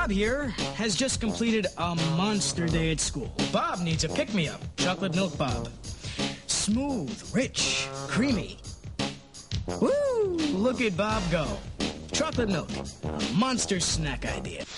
Bob here has just completed a monster day at school. Bob needs a pick-me-up. Chocolate milk Bob. Smooth, rich, creamy. Woo! Look at Bob go. Chocolate milk. A monster snack idea.